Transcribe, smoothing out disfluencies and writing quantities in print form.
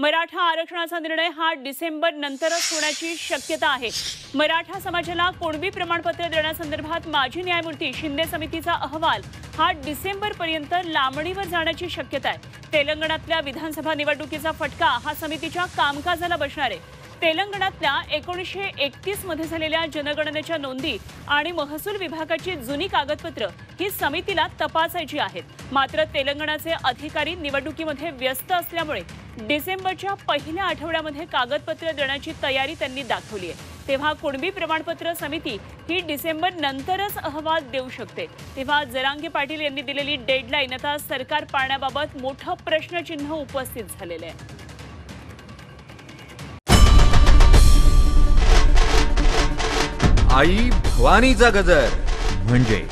मराठा आरक्षणाचा निर्णय हा डिसेंबरनंतरच होण्याची शक्यता आहे। मराठा समाजाला कुणबी प्रमाणपत्र देण्यासंदर्भात माजी न्यायमूर्ती शिंदे समितीचा अहवाल हा डिसेंबरपर्यंत लांबणीवर जाण्याची शक्यता आहे। तेलंगणातल्या विधानसभा निवडणुकीचा फटका हा समितीच्या कामकाजाला बसणार आहे। तेलंगणातल्या 1931 मध्ये झालेल्या जनगणनेच्या नोंदी आणि महसूल विभागाची जुनी कागदपत्र ही समितीला तपासायची आहेत। मात्र तेलंगणाचे अधिकारी निवडणुकीमध्ये व्यस्त असल्यामुळे डिसेंबरच्या पहिल्या आठवड्यामध्ये कागदपत्र देण्याची तयारी त्यांनी दाखवली आहे। तेव्हा कुणबी प्रमाणपत्र समिती ही डिसेंबर नंतरच अहवाल देऊ शकते। तेव्हा जरांगे पाटील यांनी दिलेली डेडलाईन आता सरकार पाळण्याबाबत मोठं प्रश्नचिन्ह उपस्थित झालेलं आहे। आई भवानीचा गजर म्हणजे